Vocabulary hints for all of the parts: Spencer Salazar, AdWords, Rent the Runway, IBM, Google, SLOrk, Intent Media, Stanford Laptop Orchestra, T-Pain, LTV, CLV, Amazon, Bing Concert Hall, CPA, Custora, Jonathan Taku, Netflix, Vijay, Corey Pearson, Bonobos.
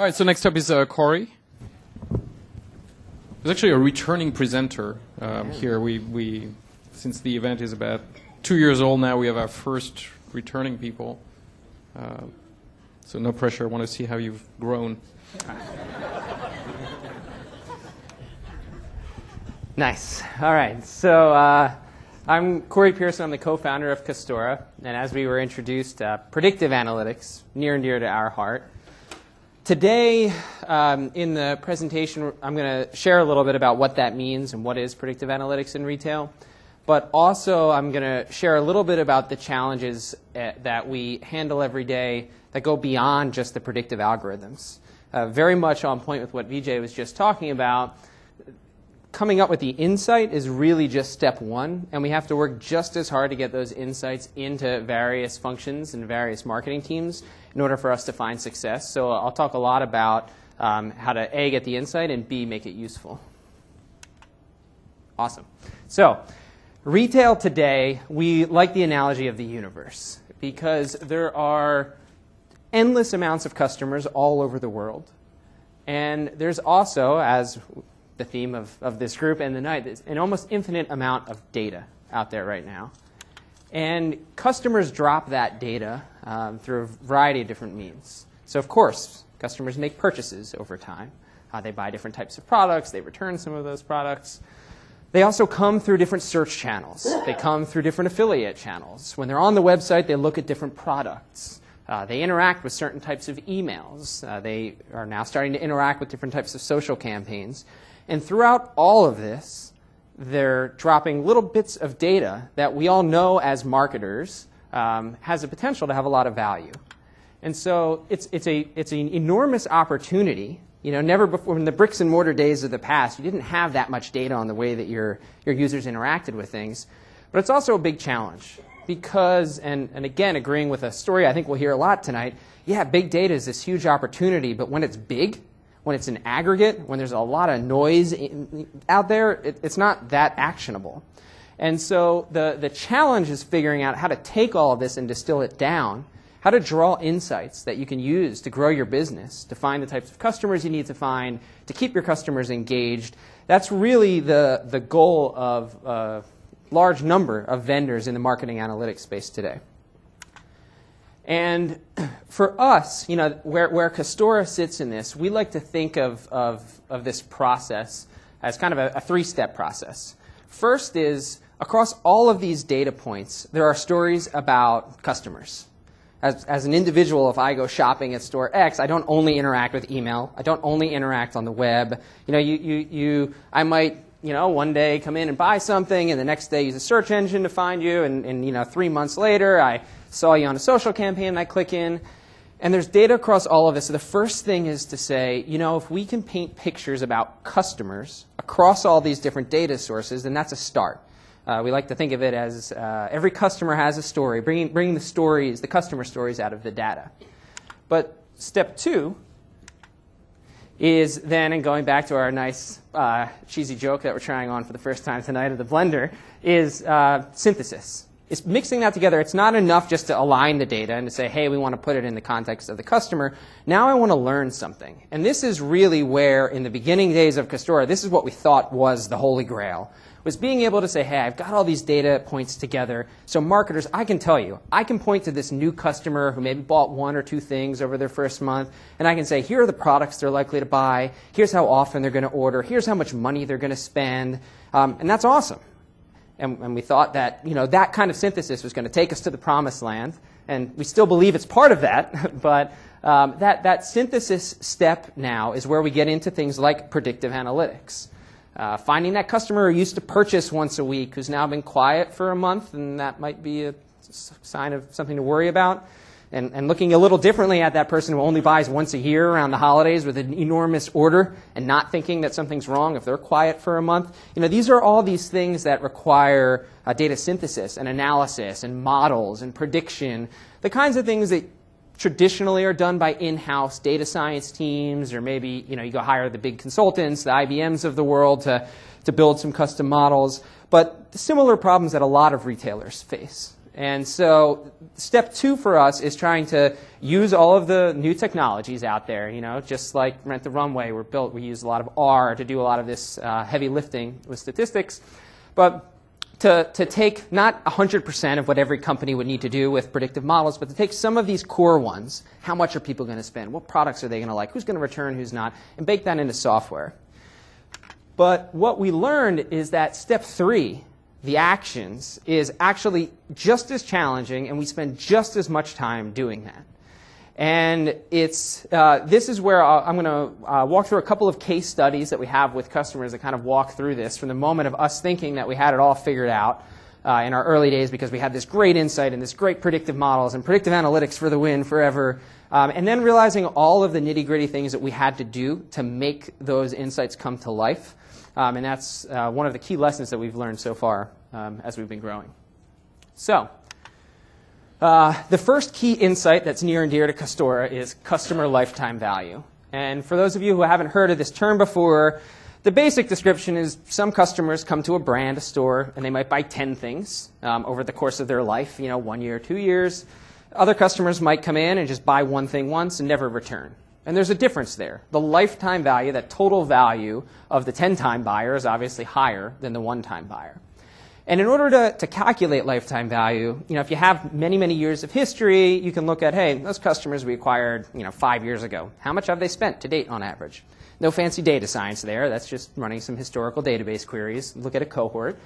All right, so next up is Corey. There's actually a returning presenter here. We since the event is about 2 years old now, we have our first returning people. So no pressure. I want to see how you've grown. Nice. All right. So I'm Corey Pearson. I'm the co-founder of Custora. And as we were introduced, predictive analytics, near and dear to our heart. Today, in the presentation, I'm going to share a little bit about what that means and what is predictive analytics in retail. But also, I'm going to share a little bit about the challenges that we handle every day that go beyond just the predictive algorithms. Very much on point with what Vijay was just talking about. Coming up with the insight is really just step one, and we have to work just as hard to get those insights into various functions and various marketing teams in order for us to find success. So I'll talk a lot about how to A, get the insight, and B, make it useful. Awesome. So retail today, we like the analogy of the universe because there are endless amounts of customers all over the world. And there's also, as the theme of this group and the night, an almost infinite amount of data out there right now. And customers drop that data through a variety of different means. So of course, customers make purchases over time. They buy different types of products. They return some of those products. They also come through different search channels. They come through different affiliate channels. When they're on the website, they look at different products. They interact with certain types of emails. They are now starting to interact with different types of social campaigns. And throughout all of this, they're dropping little bits of data that we all know as marketers has the potential to have a lot of value. And so it's an enormous opportunity. You know, never before, in the bricks and mortar days of the past, you didn't have that much data on the way that your users interacted with things. But it's also a big challenge because, and again, agreeing with a story I think we'll hear a lot tonight, yeah, big data is this huge opportunity, but when it's big, when it's an aggregate, when there's a lot of noise out there, it's not that actionable. And so the challenge is figuring out how to take all of this and distill it down, how to draw insights that you can use to grow your business, to find the types of customers you need to find, to keep your customers engaged. That's really the goal of a large number of vendors in the marketing analytics space today. And for us, you know, where Custora sits in this, we like to think of this process as kind of a three-step process. First is, across all of these data points, there are stories about customers. As an individual, if I go shopping at store X, I don't only interact with email. I don't only interact on the web. You know, I might, you know, one day come in and buy something, and the next day use a search engine to find you, and you know, 3 months later, I saw you on a social campaign, and I click in. And there's data across all of this. So the first thing is to say, you know, if we can paint pictures about customers across all these different data sources, then that's a start. We like to think of it as every customer has a story, bringing the stories, the customer stories out of the data. But step two is then, and going back to our nice cheesy joke that we're trying on for the first time tonight of the blender, is synthesis. It's mixing that together. It's not enough just to align the data and to say, hey, we want to put it in the context of the customer. Now I want to learn something. And this is really where, in the beginning days of Custora, this is what we thought was the holy grail, was being able to say, hey, I've got all these data points together. So marketers, I can tell you, I can point to this new customer who maybe bought one or two things over their first month, and I can say, here are the products they're likely to buy. Here's how often they're going to order. Here's how much money they're going to spend. And that's awesome. And we thought that, you know, that kind of synthesis was going to take us to the promised land. And we still believe it's part of that. But that synthesis step now is where we get into things like predictive analytics. Finding that customer who used to purchase once a week who's now been quiet for a month, and that might be a sign of something to worry about. And looking a little differently at that person who only buys once a year around the holidays with an enormous order and not thinking that something's wrong if they're quiet for a month. You know, these are all these things that require data synthesis and analysis and models and prediction, the kinds of things that traditionally are done by in-house data science teams, or maybe, you know, you go hire the big consultants, the IBMs of the world to build some custom models, but similar problems that a lot of retailers face. And so step two for us is trying to use all of the new technologies out there, you know, just like Rent the Runway, we use a lot of R to do a lot of this heavy lifting with statistics, but to take not 100% of what every company would need to do with predictive models, but to take some of these core ones, how much are people going to spend, what products are they going to like, who's going to return, who's not, and bake that into software. But what we learned is that step three, the actions, is actually just as challenging, and we spend just as much time doing that. And it's, this is where I'm going to walk through a couple of case studies that we have with customers that kind of walk through this from the moment of us thinking that we had it all figured out in our early days because we had this great insight and this great predictive models and predictive analytics for the win forever, and then realizing all of the nitty-gritty things that we had to do to make those insights come to life. And that's one of the key lessons that we've learned so far as we've been growing. So the first key insight that's near and dear to Custora is customer lifetime value. And for those of you who haven't heard of this term before, the basic description is some customers come to a brand, a store, and they might buy 10 things over the course of their life, you know, 1 year, 2 years. Other customers might come in and just buy one thing once and never return. And there's a difference there. The lifetime value, that total value of the 10-time buyer is obviously higher than the one-time buyer. And in order to calculate lifetime value, you know, if you have many, many years of history, you can look at, hey, those customers we acquired, you know, 5 years ago, how much have they spent to date on average? No fancy data science there. That's just running some historical database queries, look at a cohort.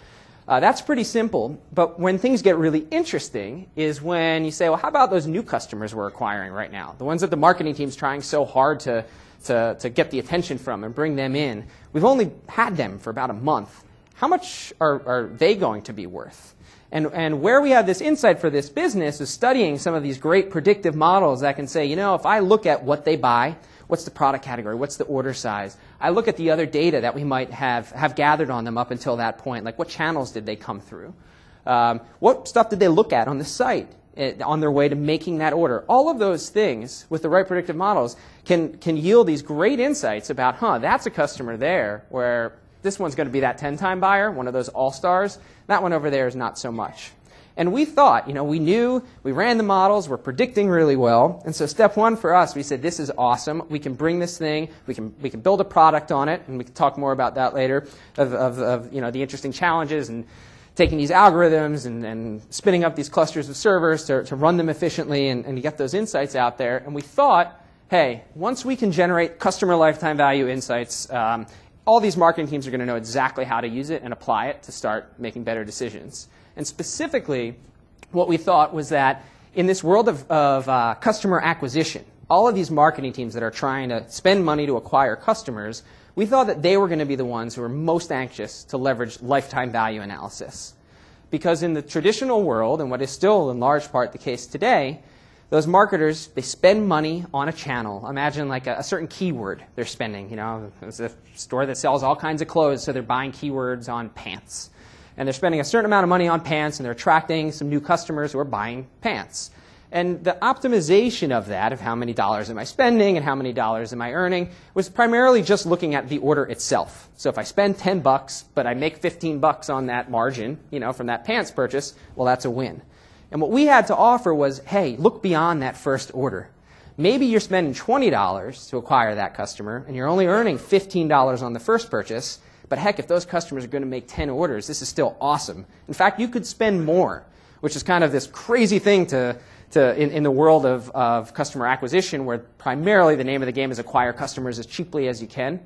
That's pretty simple, but when things get really interesting is when you say, well, how about those new customers we're acquiring right now, the ones that the marketing team's trying so hard to get the attention from and bring them in. We've only had them for about a month. How much are they going to be worth? And where we have this insight for this business is studying some of these great predictive models that can say, you know, if I look at what they buy, what's the product category? What's the order size? I look at the other data that we might have gathered on them up until that point, like what channels did they come through? What stuff did they look at on the site on their way to making that order? All of those things with the right predictive models can yield these great insights about, huh, that's a customer there where this one's going to be that 10-time buyer, one of those all-stars. That one over there is not so much. And we thought, you know, we knew, we ran the models, we're predicting really well. And so step one for us, we said, this is awesome. We can bring this thing, we can build a product on it, and we can talk more about that later, of you know, the interesting challenges and taking these algorithms and spinning up these clusters of servers to run them efficiently and to get those insights out there. And we thought, hey, once we can generate customer lifetime value insights, all these marketing teams are going to know exactly how to use it and apply it to start making better decisions. And specifically, what we thought was that in this world of customer acquisition, all of these marketing teams that are trying to spend money to acquire customers, we thought that they were going to be the ones who were most anxious to leverage lifetime value analysis. Because in the traditional world, and what is still in large part the case today, those marketers, they spend money on a channel. Imagine like a certain keyword they're spending. You know, it's a store that sells all kinds of clothes, so they're buying keywords on pants. And they're spending a certain amount of money on pants, and they're attracting some new customers who are buying pants. And the optimization of that, of how many dollars am I spending and how many dollars am I earning, was primarily just looking at the order itself. So if I spend 10 bucks, but I make 15 bucks on that margin, you know, from that pants purchase, well, that's a win. And what we had to offer was, hey, look beyond that first order. Maybe you're spending $20 to acquire that customer, and you're only earning $15 on the first purchase. But heck, if those customers are going to make 10 orders, this is still awesome. In fact, you could spend more, which is kind of this crazy thing in the world of customer acquisition, where primarily the name of the game is acquire customers as cheaply as you can.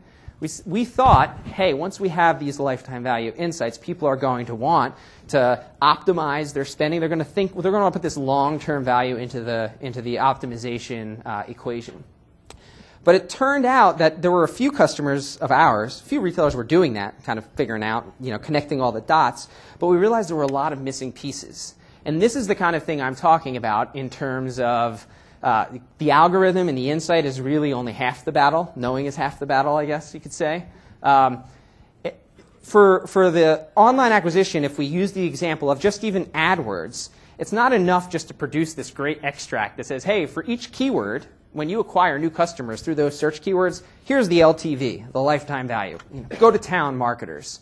We thought, hey, once we have these lifetime value insights, people are going to want to optimize their spending. They're going to think, well, they're going to put this long-term value into the optimization equation. But it turned out that there were a few customers of ours, a few retailers were doing that, kind of figuring out, you know, connecting all the dots. But we realized there were a lot of missing pieces. And this is the kind of thing I'm talking about in terms of the algorithm and the insight is really only half the battle. Knowing is half the battle, I guess you could say. For the online acquisition, if we use the example of just even AdWords, it's not enough just to produce this great extract that says, hey, for each keyword, when you acquire new customers through those search keywords, here's the LTV, the lifetime value. You know, go to town, marketers.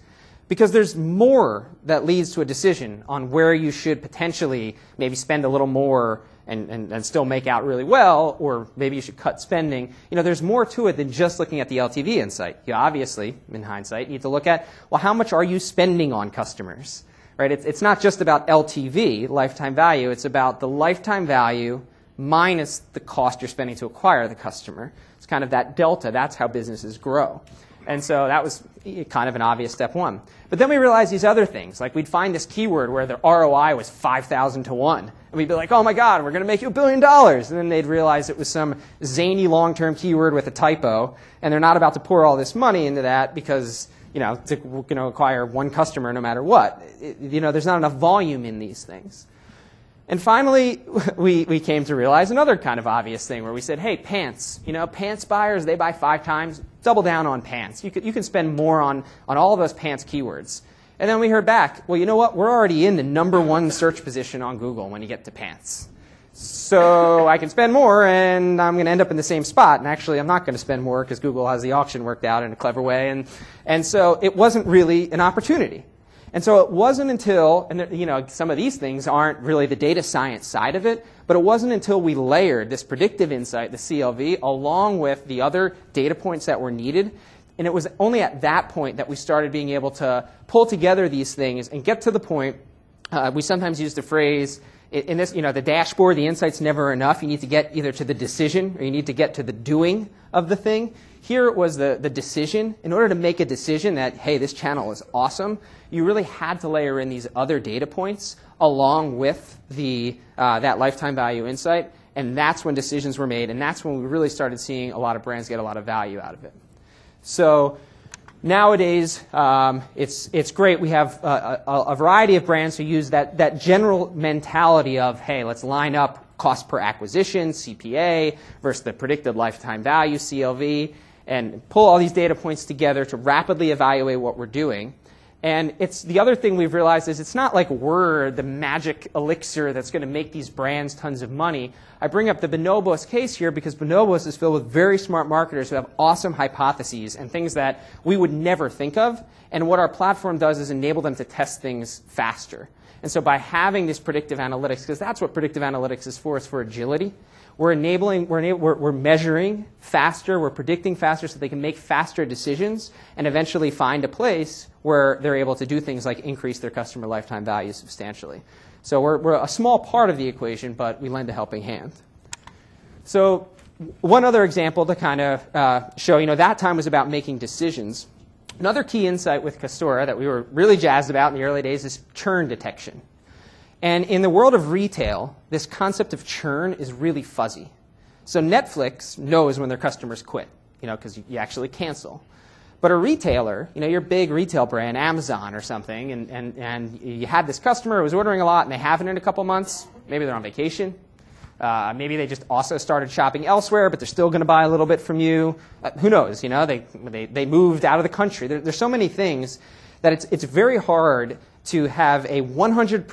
because there's more that leads to a decision on where you should potentially maybe spend a little more and still make out really well, or maybe you should cut spending. You know, there's more to it than just looking at the LTV insight. You obviously, in hindsight, need to look at, well, how much are you spending on customers? Right? It's not just about LTV, lifetime value. It's about the lifetime value minus the cost you're spending to acquire the customer. It's kind of that delta. That's how businesses grow. And so that was kind of an obvious step one. But then we realized these other things. Like, we'd find this keyword where the ROI was 5,000 to 1. And we'd be like, oh my God, we're going to make you $1 billion. And then they'd realize it was some zany long-term keyword with a typo. And they're not about to pour all this money into that because, you know, to, you know, acquire one customer no matter what. You know, there's not enough volume in these things. And finally, we came to realize another kind of obvious thing where we said, hey, pants. You know, pants buyers, they buy 5 times. Double down on pants. You can spend more on all those pants keywords. And then we heard back, well, you know what? We're already in the #1 search position on Google when you get to pants. So I can spend more, and I'm going to end up in the same spot. And actually, I'm not going to spend more because Google has the auction worked out in a clever way. And so it wasn't really an opportunity. And so it wasn't until, and you know, some of these things aren't really the data science side of it, but it wasn't until we layered this predictive insight, the CLV, along with the other data points that were needed. And it was only at that point that we started being able to pull together these things and get to the point. We sometimes use the phrase, in this, you know, the dashboard, the insight's never enough. You need to get either to the decision or you need to get to the doing of the thing. Here it was the decision. In order to make a decision that, hey, this channel is awesome, you really had to layer in these other data points along with the, that lifetime value insight. And that's when decisions were made. And that's when we really started seeing a lot of brands get a lot of value out of it. So nowadays, it's great. We have a variety of brands who use that general mentality of, hey, let's line up cost per acquisition, CPA, versus the predicted lifetime value, CLV, and pull all these data points together to rapidly evaluate what we're doing. And it's the other thing we've realized is it's not like we're the magic elixir that's going to make these brands tons of money. I bring up the Bonobos case here because Bonobos is filled with very smart marketers who have awesome hypotheses and things that we would never think of. And what our platform does is enable them to test things faster. And so by having this predictive analytics, because that's what predictive analytics is for, it's for agility. We're measuring faster, we're predicting faster so they can make faster decisions and eventually find a place where they're able to do things like increase their customer lifetime value substantially. So we're a small part of the equation, but we lend a helping hand. So one other example to kind of show, you know, that time was about making decisions. Another key insight with Custora that we were really jazzed about in the early days is churn detection. And in the world of retail, this concept of churn is really fuzzy. So Netflix knows when their customers quit, you know, because you actually cancel. But a retailer, you know, your big retail brand, Amazon or something, and you had this customer who was ordering a lot and they haven't in a couple months. Maybe they're on vacation. Maybe they just also started shopping elsewhere, but they're still going to buy a little bit from you. Who knows? You know, they moved out of the country. There's so many things that it's very hard to have a 100%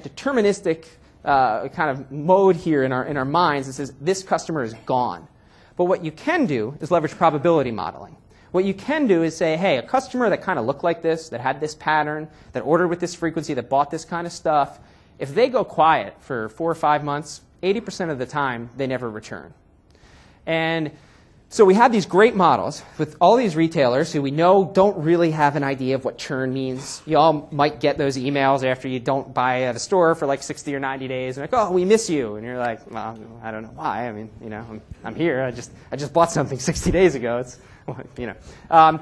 deterministic kind of mode here in our minds that says this customer is gone. But what you can do is leverage probability modeling. What you can do is say, hey, a customer that kind of looked like this, that had this pattern, that ordered with this frequency, that bought this kind of stuff, if they go quiet for 4 or 5 months, 80% of the time, they never return. And so we have these great models with all these retailers who we know don't really have an idea of what churn means. You all might get those emails after you don't buy at a store for like 60 or 90 days. And like, oh, we miss you. And you're like, well, I don't know why. I mean, you know, I'm here. I just bought something 60 days ago. It's, you know.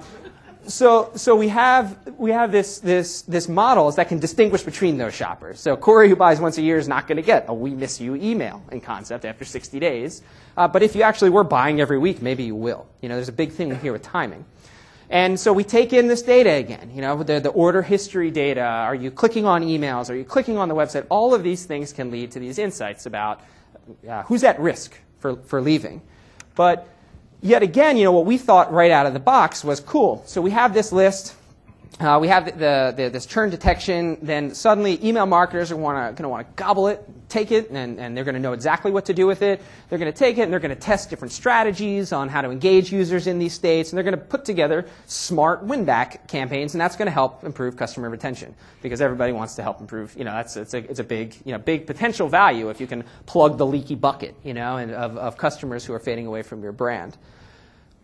So we have this models that can distinguish between those shoppers. So Corey, who buys once a year, is not going to get a "we miss you" email in concept after 60 days. But if you actually were buying every week, maybe you will. You know, there's a big thing here with timing. And so we take in this data again. You know, the order history data. Are you clicking on emails? Are you clicking on the website? All of these things can lead to these insights about who's at risk for leaving. But yet again, you know, what we thought right out of the box was cool. So we have this list. We have this churn detection. Then suddenly email marketers are going to want to gobble it, take it, and they're going to know exactly what to do with it. They're going to take it and they're going to test different strategies on how to engage users in these states, and they're going to put together smart win-back campaigns, and that's going to help improve customer retention because everybody wants to help improve. You know, it's a big, you know, big potential value if you can plug the leaky bucket, you know, and of customers who are fading away from your brand.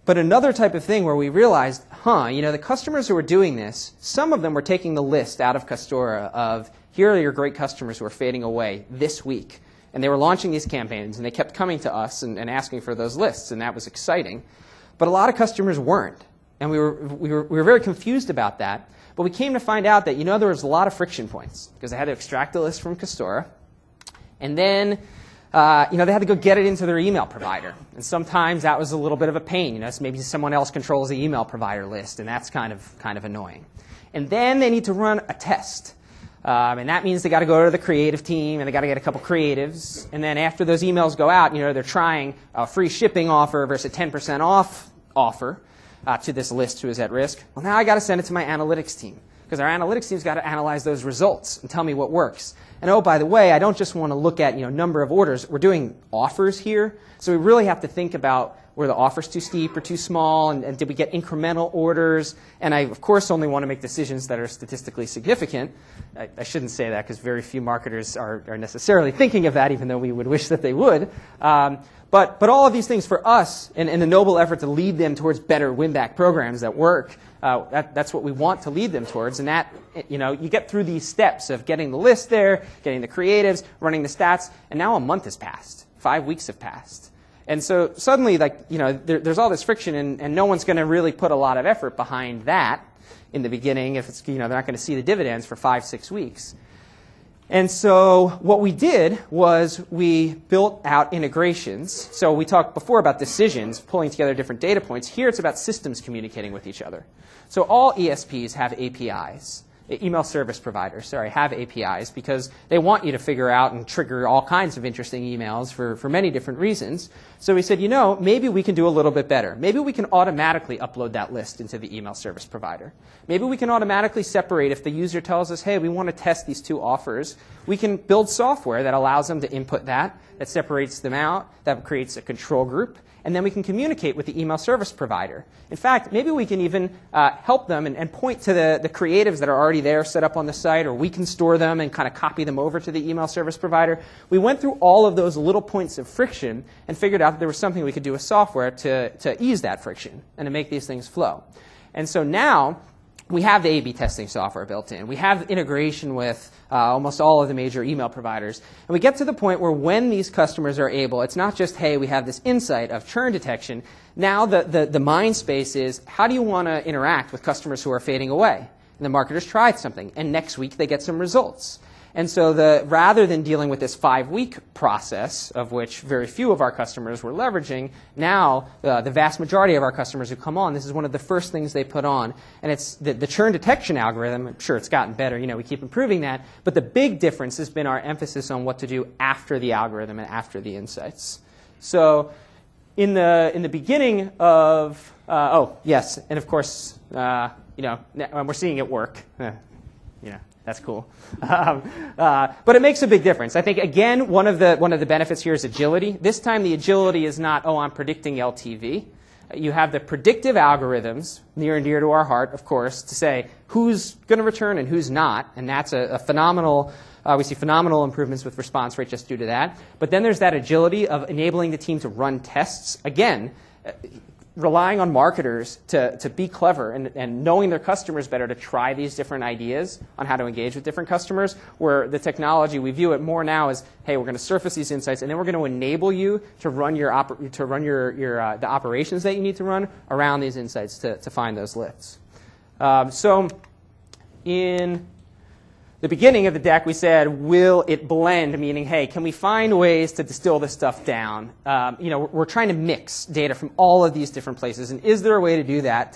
But another type of thing where we realized, huh, you know, the customers who were doing this, some of them were taking the list out of Custora of, here are your great customers who are fading away this week. And they were launching these campaigns, and they kept coming to us and asking for those lists, and that was exciting. But a lot of customers weren't, and we were very confused about that. But we came to find out that, you know, there was a lot of friction points because they had to extract the list from Custora, and then you know, they had to go get it into their email provider, and sometimes that was a little bit of a pain. You know, so maybe someone else controls the email provider list, and that's kind of annoying. And then they need to run a test, and that means they got to go to the creative team, and they got to get a couple creatives. And then after those emails go out, you know, they're trying a free shipping offer versus a 10% off offer to this list who is at risk. Well, now I got to send it to my analytics team, because our analytics team's got to analyze those results and tell me what works. And oh, by the way, I don't just want to look at, you know, number of orders. We're doing offers here, so we really have to think about, were the offers too steep or too small, and did we get incremental orders? And I, of course, only want to make decisions that are statistically significant. I shouldn't say that because very few marketers are necessarily thinking of that, even though we would wish that they would. But all of these things for us, and the noble effort to lead them towards better win-back programs that work, that's what we want to lead them towards, and that, you know, you get through these steps of getting the list there, getting the creatives, running the stats, and now a month has passed, 5 weeks have passed, and so suddenly, like, you know, there's all this friction, and no one's going to really put a lot of effort behind that in the beginning if it's, you know, they're not going to see the dividends for 5-6 weeks. And so what we did was we built out integrations. So we talked before about decisions, pulling together different data points. Here it's about systems communicating with each other. So all ESPs have APIs. Email service providers, sorry, have APIs because they want you to figure out and trigger all kinds of interesting emails for many different reasons. So we said, you know, maybe we can do a little bit better. Maybe we can automatically upload that list into the email service provider. Maybe we can automatically separate if the user tells us, hey, we want to test these two offers. We can build software that allows them to input that separates them out, that creates a control group, and then we can communicate with the email service provider. In fact, maybe we can even help them and point to the creatives that are already there set up on the site, or we can store them and kind of copy them over to the email service provider. We went through all of those little points of friction and figured out that there was something we could do with software to ease that friction and to make these things flow. And so now we have the A/B testing software built in. We have integration with almost all of the major email providers. And we get to the point where when these customers are able, it's not just, hey, we have this insight of churn detection. Now the mind space is, how do you want to interact with customers who are fading away? And the marketers tried something, and next week they get some results. And so rather than dealing with this 5-week process, of which very few of our customers were leveraging, now the vast majority of our customers who come on, this is one of the first things they put on. And it's the churn detection algorithm. I'm sure it's gotten better. You know, we keep improving that. But the big difference has been our emphasis on what to do after the algorithm and after the insights. So in the beginning of, oh, yes, and of course, you know, we're seeing it work. Yeah. That's cool. But it makes a big difference. I think, again, one of the benefits here is agility. This time the agility is not, oh, I'm predicting LTV. You have the predictive algorithms, near and dear to our heart, of course, to say who's going to return and who's not. And that's a phenomenal, we see phenomenal improvements with response rate just due to that. But then there's that agility of enabling the team to run tests. Again, relying on marketers to be clever and knowing their customers better to try these different ideas on how to engage with different customers, where the technology, we view it more now as, hey, we're going to surface these insights, and then we're going to enable you to run the operations that you need to run around these insights to find those lifts. So in the beginning of the deck, we said, will it blend? Meaning, hey, can we find ways to distill this stuff down? You know, we're trying to mix data from all of these different places. And is there a way to do that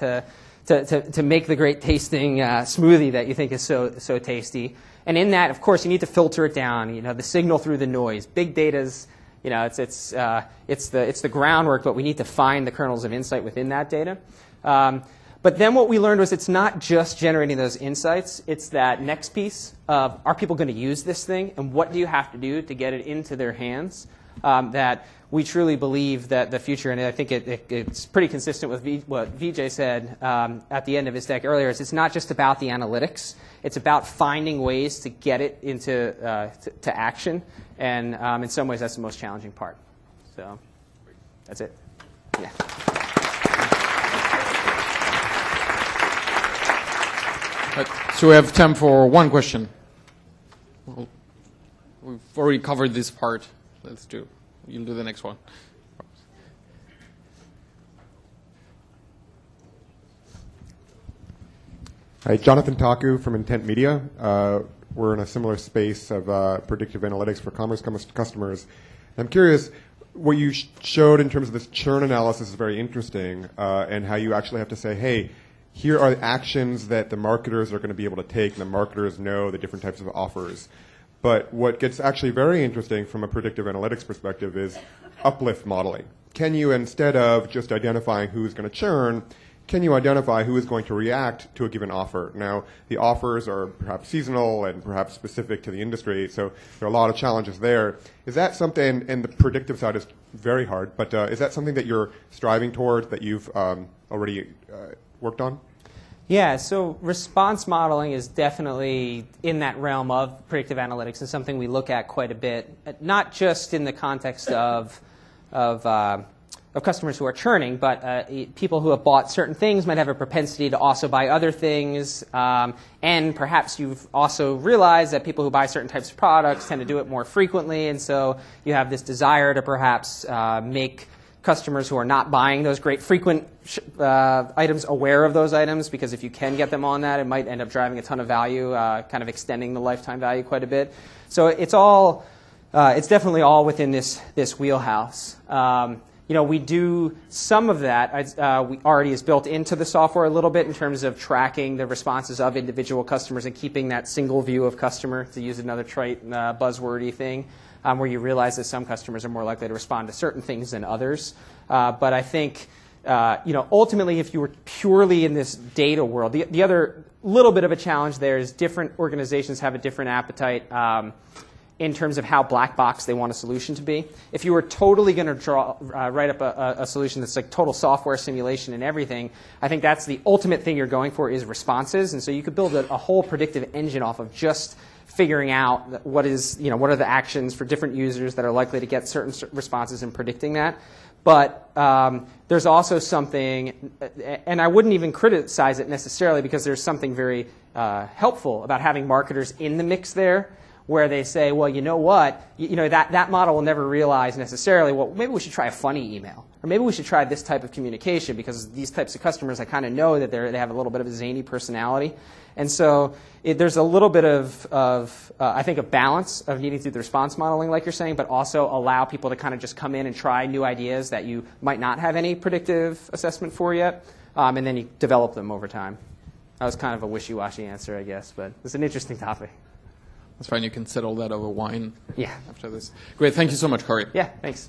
to make the great tasting smoothie that you think is so tasty? And in that, of course, you need to filter it down, you know, the signal through the noise. Big data's, you know, it's the groundwork, but we need to find the kernels of insight within that data. But then what we learned was it's not just generating those insights. It's that next piece of, are people going to use this thing? And what do you have to do to get it into their hands? That we truly believe that the future, and I think it's pretty consistent with what Vijay said at the end of his deck earlier, is it's not just about the analytics. It's about finding ways to get it into to action. And in some ways, that's the most challenging part. So that's it. Yeah. So we have time for one question. Well, we've already covered this part. You'll do the next one. Hi, Jonathan Taku from Intent Media. We're in a similar space of predictive analytics for commerce customers. I'm curious, what you showed in terms of this churn analysis is very interesting, and how you actually have to say, hey, here are the actions that the marketers are going to be able to take, and the marketers know the different types of offers. But what gets actually very interesting from a predictive analytics perspective is uplift modeling. Can you, instead of just identifying who's going to churn, can you identify who is going to react to a given offer? Now, the offers are perhaps seasonal and perhaps specific to the industry, so there are a lot of challenges there. Is that something, and the predictive side is very hard, but is that something that you're striving towards, that you've already worked on? Yeah, so response modeling is definitely in that realm of predictive analytics and something we look at quite a bit, not just in the context of customers who are churning, but people who have bought certain things might have a propensity to also buy other things, and perhaps you've also realized that people who buy certain types of products tend to do it more frequently, and so you have this desire to perhaps make customers who are not buying those great frequent items aware of those items, because if you can get them on that, it might end up driving a ton of value, kind of extending the lifetime value quite a bit. So it's all, it's definitely all within this wheelhouse. You know, we do some of that. We already is built into the software a little bit in terms of tracking the responses of individual customers and keeping that single view of customer, to use another trite buzzwordy thing, where you realize that some customers are more likely to respond to certain things than others. But I think, you know, ultimately, if you were purely in this data world, the other little bit of a challenge there is different organizations have a different appetite in terms of how black box they want a solution to be. If you were totally going to write up a solution that's like total software simulation and everything, I think that's the ultimate thing you're going for is responses. And so you could build a whole predictive engine off of just figuring out what is, you know, what are the actions for different users that are likely to get certain responses and predicting that. But there's also something, and I wouldn't even criticize it necessarily, because there's something very helpful about having marketers in the mix there, where they say, well, you know what, you know, that model will never realize necessarily, well, maybe we should try a funny email, or maybe we should try this type of communication, because these types of customers, I kind of know that they have a little bit of a zany personality. And so there's a little bit of I think, a balance of needing to do the response modeling, like you're saying, but also allow people to kind of just come in and try new ideas that you might not have any predictive assessment for yet, and then you develop them over time. That was kind of a wishy-washy answer, I guess, but it's an interesting topic. That's fine. You can settle that over wine. Yeah. After this. Great. Thank you so much, Corey. Yeah, thanks.